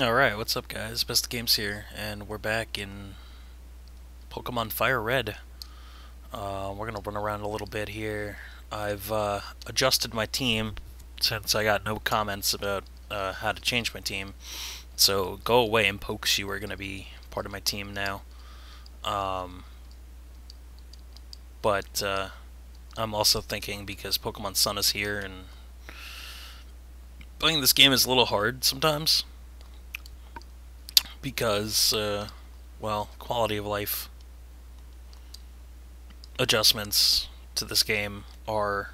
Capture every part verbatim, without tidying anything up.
Alright, what's up guys? Best of Games here, and we're back in Pokemon Fire Red. Uh, we're gonna run around a little bit here. I've uh, adjusted my team since I got no comments about uh, how to change my team. So go away and Pokes, you are gonna be part of my team now. Um, but uh, I'm also thinking, because Pokemon Sun is here and playing this game is a little hard sometimes. Because, uh, well, quality of life adjustments to this game are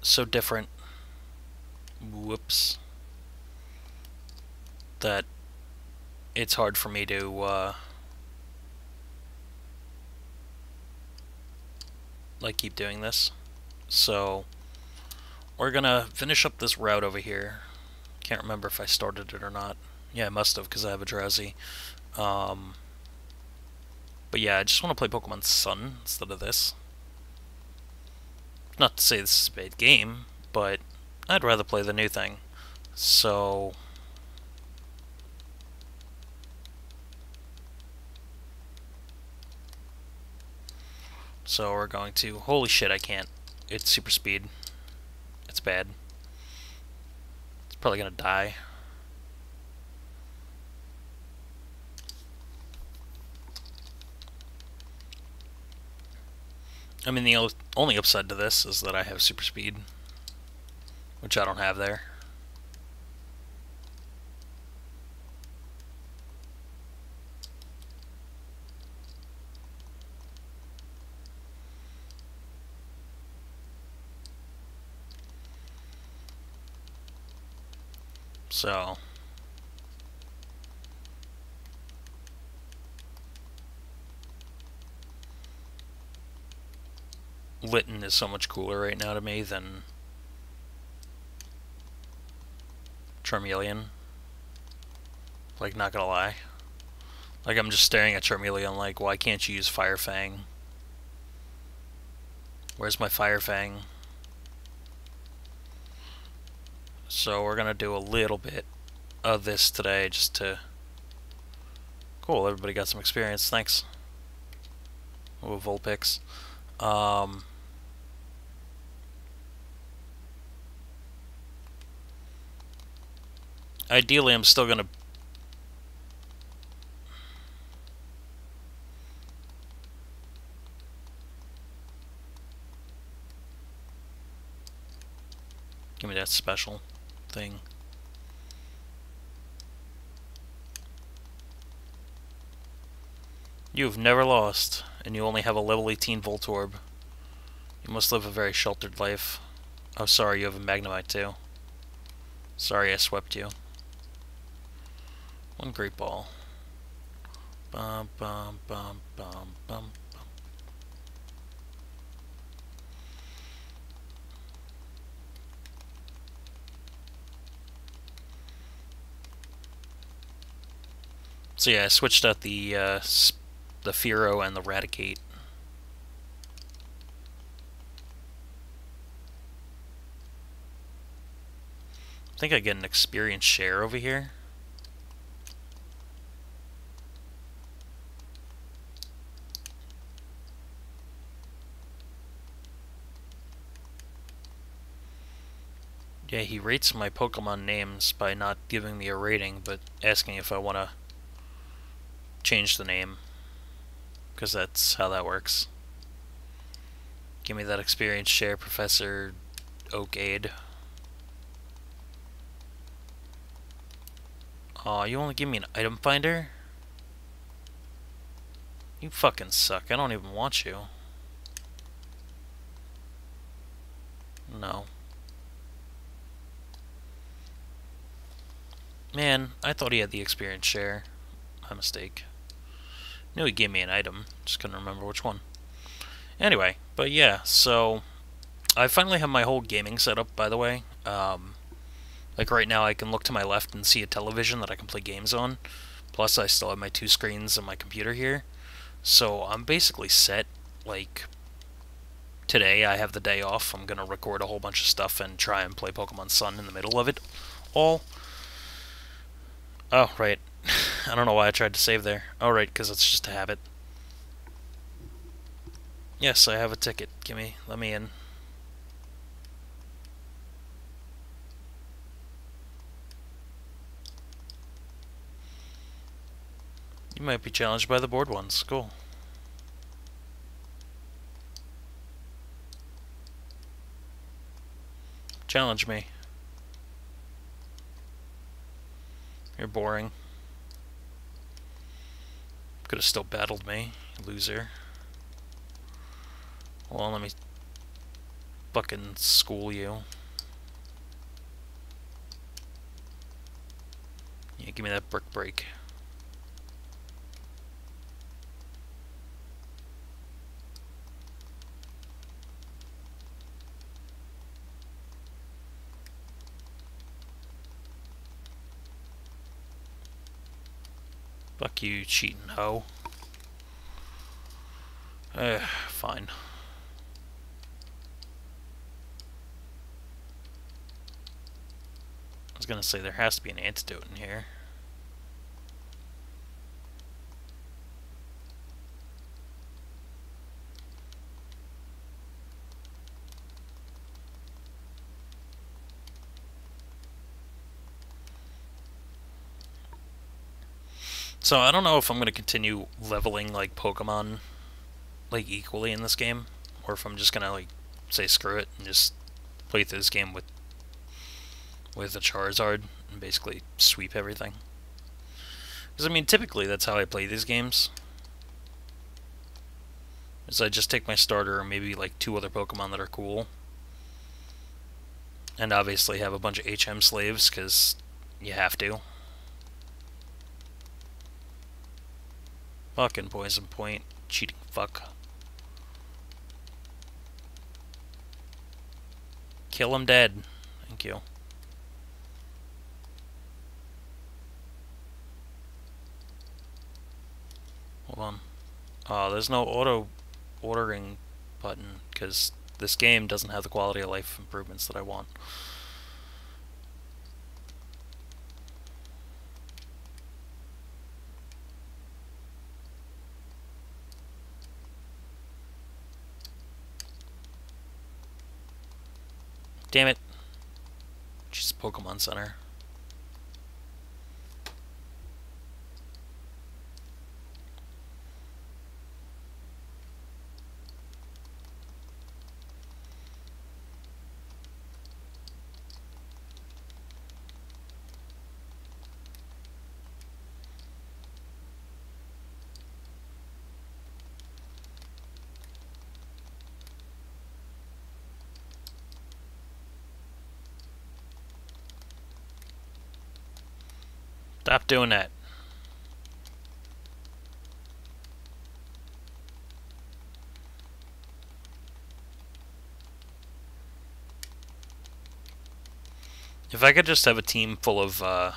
so different, whoops, that it's hard for me to, uh, like, keep doing this. So, we're gonna finish up this route over here. Can't remember if I started it or not. Yeah, I must have, because I have a drowsy. Um, but yeah, I just want to play Pokemon Sun instead of this. Not to say this is a bad game, but I'd rather play the new thing. So... So we're going to... Holy shit, I can't. It's super speed. It's bad. It's probably going to die. I mean, the only upside to this is that I have super speed, which I don't have there. So... Litten is so much cooler right now to me than Charmeleon. Like, not gonna lie. Like, I'm just staring at Charmeleon like, why can't you use Fire Fang? Where's my Fire Fang? So we're gonna do a little bit of this today just to... Cool, everybody got some experience, thanks. Oh, Vulpix. Um, ideally, I'm still gonna... Give me that special thing. You've never lost, and you only have a level eighteen Voltorb. You must live a very sheltered life. Oh, sorry, you have a Magnemite too. Sorry I swept you. One great ball. Bum, bum, bum, bum, bum, bum. So yeah, I switched out the uh, the Firo and the Raticate. I think I get an experience share over here. Yeah, he rates my Pokemon names by not giving me a rating, but asking if I want to change the name. Because that's how that works. Give me that experience share, Professor Oak Aid. Aw, you only give me an item finder? You fucking suck. I don't even want you. No. Man, I thought he had the experience share. My mistake. No, he gave me an item. Just couldn't remember which one. Anyway, but yeah, so I finally have my whole gaming set up, by the way. Um, like right now I can look to my left and see a television that I can play games on. Plus I still have my two screens and my computer here. So I'm basically set. Like, today I have the day off. I'm going to record a whole bunch of stuff and try and play Pokemon Sun in the middle of it all. Oh, right. I don't know why I tried to save there. Oh, right, because it's just a habit. Yes, I have a ticket. Give me, let me in. You might be challenged by the board ones. Cool. Challenge me. You're boring. Could have still battled me, loser. Hold on, let me fucking school you. Yeah, give me that brick break. Fuck you, cheating hoe. Eh, fine. I was gonna say there has to be an antidote in here. So I don't know if I'm going to continue leveling, like, Pokemon, like, equally in this game, or if I'm just going to, like, say screw it and just play through this game with with a Charizard and basically sweep everything. Because, I mean, typically that's how I play these games. Is I just take my starter or maybe, like, two other Pokemon that are cool. And obviously have a bunch of H M slaves, because you have to. Fucking poison point, cheating fuck. Kill him dead. Thank you. Hold on. Oh, there's no auto ordering button because this game doesn't have the quality of life improvements that I want. Damn it. She's a Pokemon Center. Stop doing that. If I could just have a team full of uh,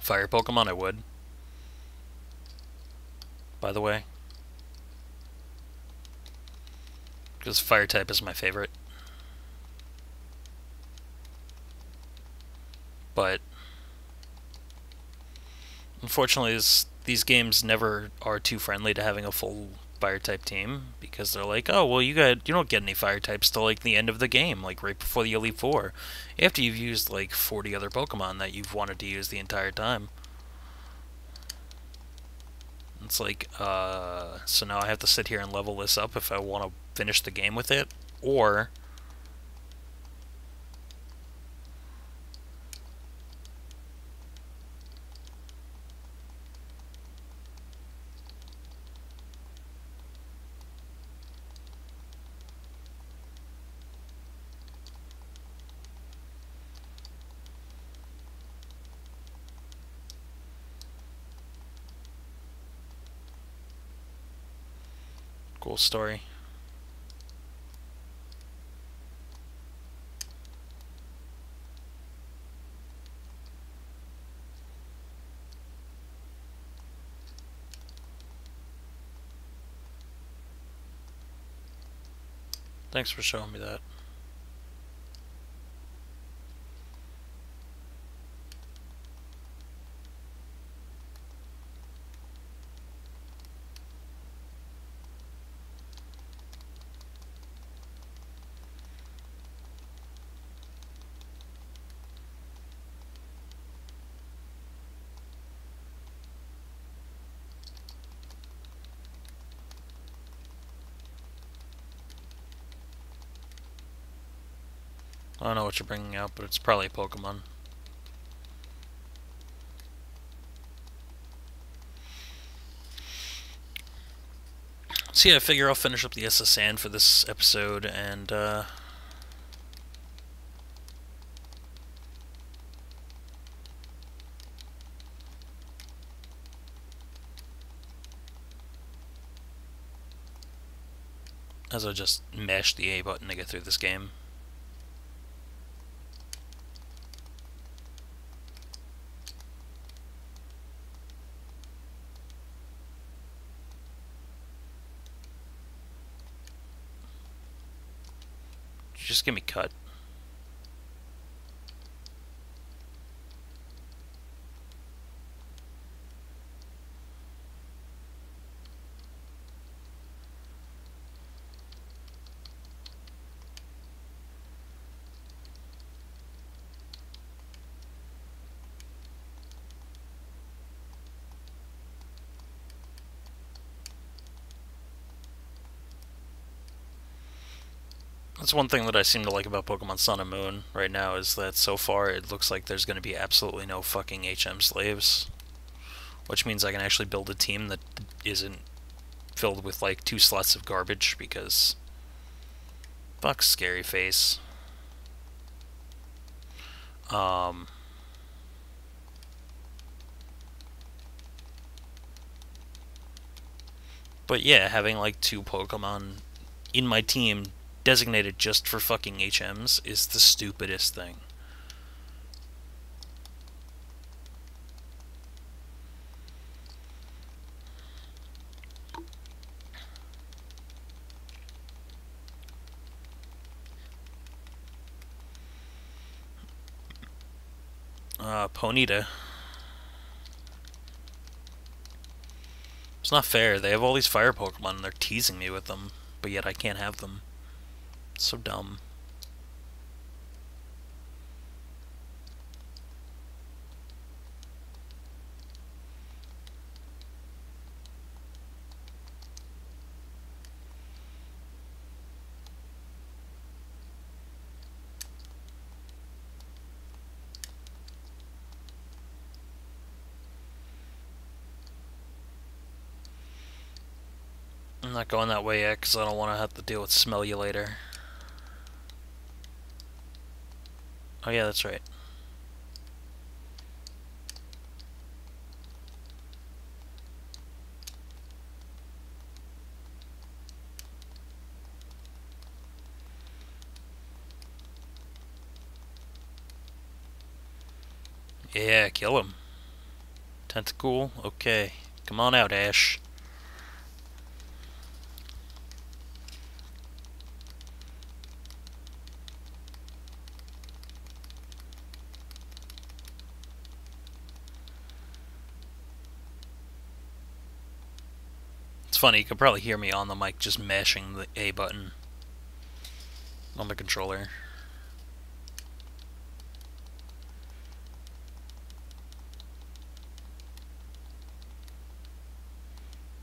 fire Pokemon, I would. By the way. Because fire type is my favorite. But unfortunately, this, these games never are too friendly to having a full Fire-type team, because they're like, oh, well, you got you don't get any Fire-types till, like, the end of the game, like, right before the Elite Four, after you've used, like, forty other Pokemon that you've wanted to use the entire time. It's like, uh, so now I have to sit here and level this up if I want to finish the game with it, or story. Thanks for showing me that. I don't know what you're bringing out, but it's probably Pokemon. So yeah, I figure I'll finish up the S S N for this episode, and uh... as I just mash the A button to get through this game. Just give me cut. That's one thing that I seem to like about Pokemon Sun and Moon right now, is that so far it looks like there's going to be absolutely no fucking H M slaves. Which means I can actually build a team that isn't filled with like two slots of garbage, because... fuck Scary Face. Um... But yeah, having like two Pokemon in my team designated just for fucking H Ms is the stupidest thing. Uh, Ponyta. It's not fair. They have all these fire Pokemon and they're teasing me with them, but yet I can't have them. So dumb. I'm not going that way yet, because I don't want to have to deal with smell you later. Oh yeah, that's right. Yeah, kill him. Tentacool? Okay. Come on out, Ash. It's funny, you can probably hear me on the mic just mashing the A button on the controller.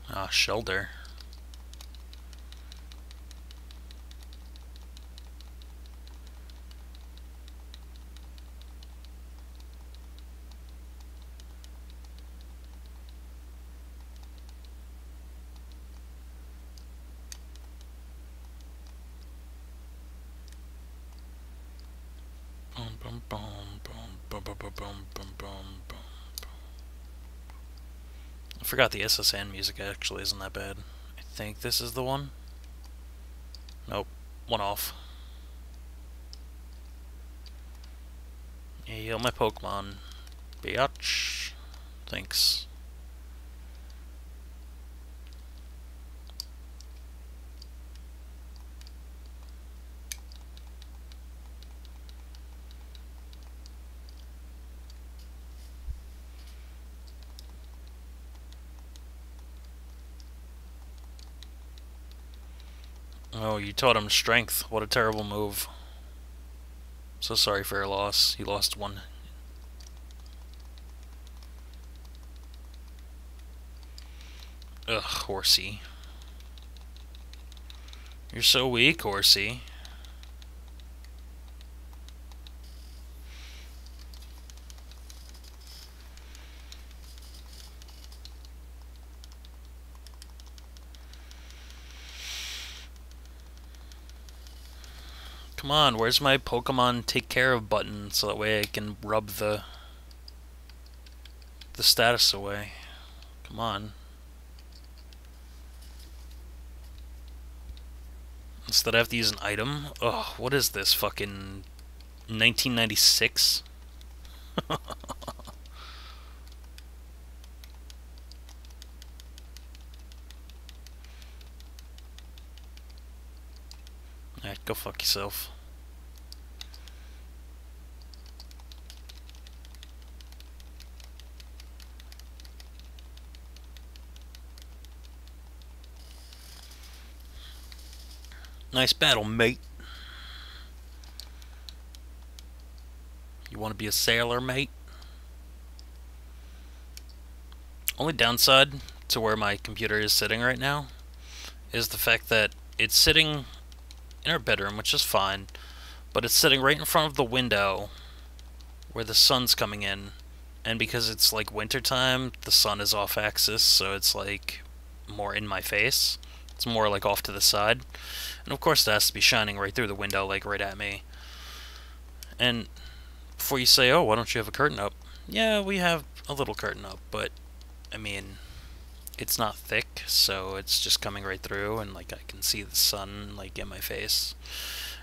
Ah, Shelder. I forgot the S S N music actually isn't that bad. I think this is the one. Nope, one off. Heal my Pokemon. Biatch. Thanks. Oh, you taught him strength. What a terrible move. So sorry for your loss. He lost one. Ugh, Horsea. You're so weak, Horsea. Come on, where's my Pokemon Take Care of button so that way I can rub the the status away? Come on. Instead I have to use an item. Oh, what is this, fucking nineteen ninety-six? Alright, go fuck yourself. Nice battle, mate. You want to be a sailor, mate? Only downside to where my computer is sitting right now is the fact that it's sitting in our bedroom, which is fine, but it's sitting right in front of the window where the sun's coming in, and because it's like winter time, the sun is off axis, so it's like more in my face. It's more like off to the side, and of course it has to be shining right through the window, like right at me. And before you say, oh, why don't you have a curtain up? Yeah, we have a little curtain up, but I mean, it's not thick, so it's just coming right through, and like I can see the sun like in my face,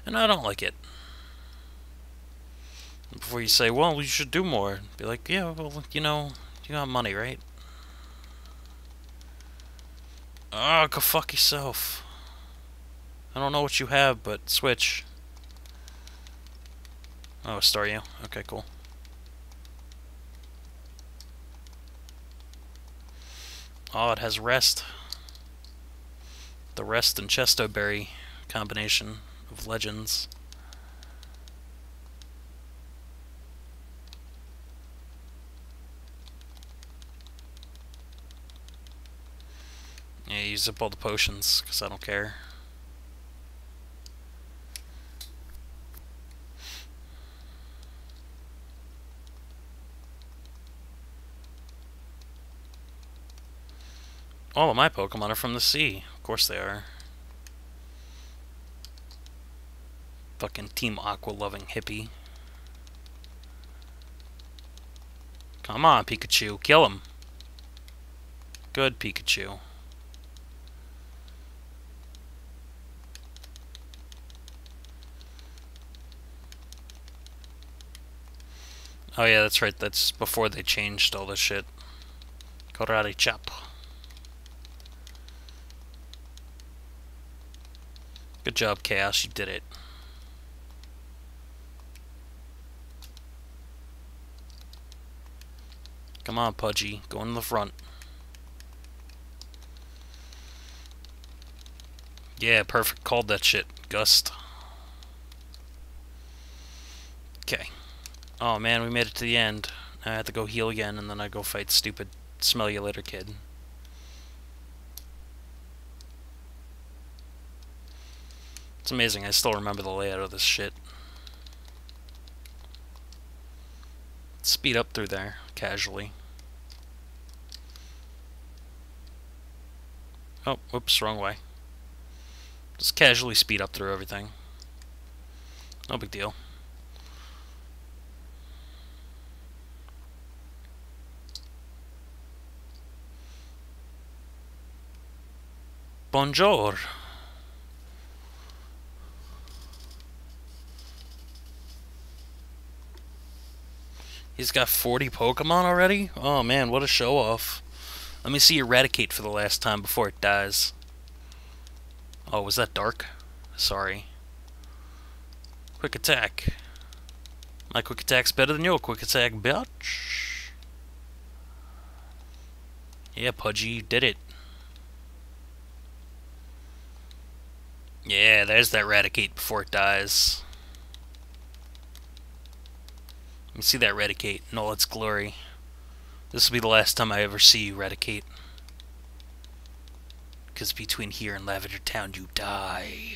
and I don't like it. And before you say, well, you should do more, be like, yeah, well, you know, you got money, right? Ah, oh, go fuck yourself. I don't know what you have, but switch. Oh, Staryu. Okay, cool. Oh, it has rest. The rest and Chestoberry combination of legends. Yeah, use up all the potions, because I don't care. All of my Pokemon are from the sea. Of course they are. Fucking Team Aqua loving hippie. Come on, Pikachu. Kill him. Good, Pikachu. Oh yeah, that's right. That's before they changed all this shit. Karate chop. Good job, Chaos. You did it. Come on, Pudgy. Go in the front. Yeah, perfect. Called that shit. Gust. Okay. Oh, man, we made it to the end. I have to go heal again, and then I go fight stupid smell-you-later kid. It's amazing, I still remember the layout of this shit. Speed up through there, casually. Oh, whoops, wrong way. Just casually speed up through everything. No big deal. Bonjour! He's got forty Pokemon already? Oh man, what a show-off. Let me see Raticate for the last time before it dies. Oh, was that dark? Sorry. Quick attack. My quick attack's better than your quick attack, bitch. Yeah, Pudgy, you did it. Yeah, there's that Raticate before it dies. You see that Raticate in all its glory. This will be the last time I ever see you, Raticate. Because between here and Lavender Town, you die.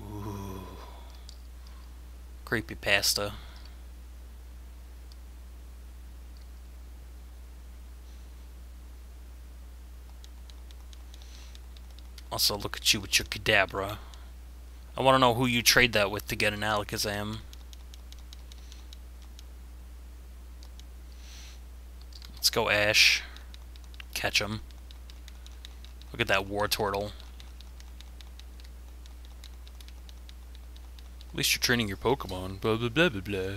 Ooh. Creepypasta. Also, look at you with your Kadabra. I want to know who you trade that with to get an Alakazam. Let's go Ash. Catch him. Look at that Wartortle. At least you're training your Pokemon. Blah, blah, blah, blah, blah.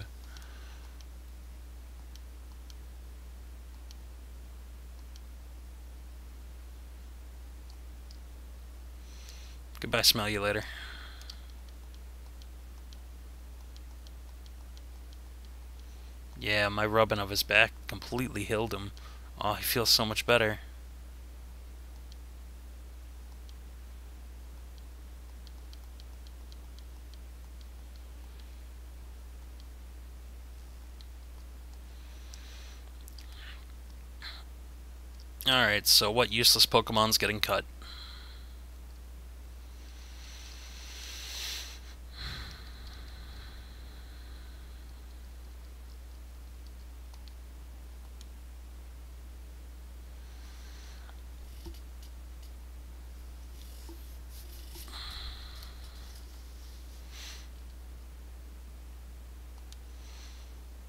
Goodbye, smell you later. Yeah, my rubbing of his back completely healed him. Oh, he feels so much better. Alright, so what useless Pokemon's getting cut?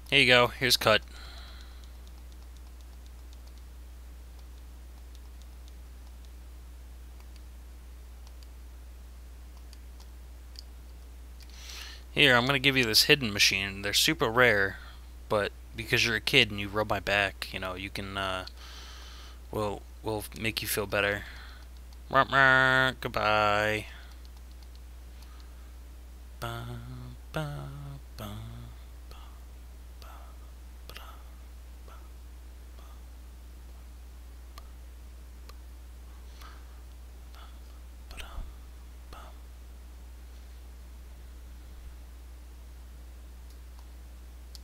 Here you go, here's cut. Here, I'm gonna give you this hidden machine. They're super rare, but because you're a kid and you rub my back, you know, you can, uh, we'll, we'll make you feel better. Goodbye. Bye, bye.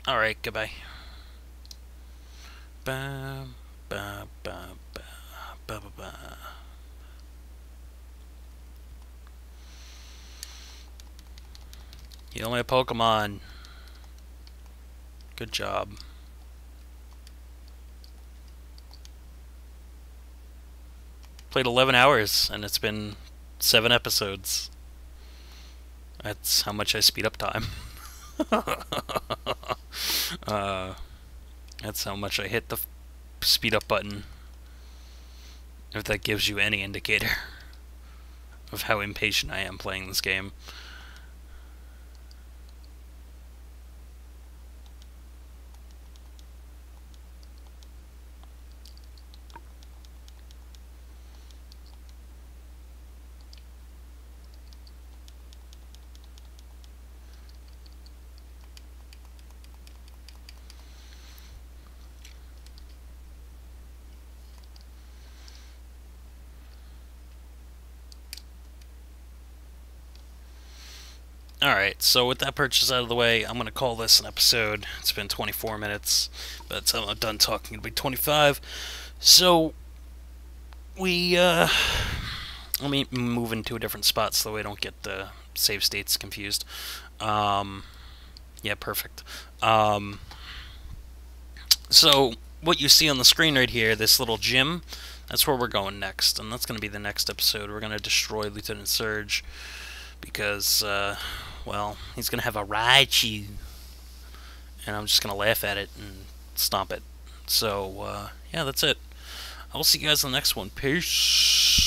Alright, goodbye. Ba, ba, ba, ba, ba, ba, ba. You only have Pokemon. Good job. Played eleven hours, and it's been seven episodes. That's how much I speed up time. uh, that's how much I hit the f speed up button, if that gives you any indicator of how impatient I am playing this game. Alright, so with that purchase out of the way, I'm going to call this an episode. It's been twenty-four minutes. By the time I'm done talking, it'll be twenty-five. So, we, uh... let me move into a different spot so that we don't get the save states confused. Um, yeah, perfect. Um, so, what you see on the screen right here, this little gym, that's where we're going next. And that's going to be the next episode. We're going to destroy Lieutenant Surge because, uh... well, he's going to have a Raichu, and I'm just going to laugh at it and stomp it. So, uh, yeah, that's it. I'll see you guys in the next one. Peace.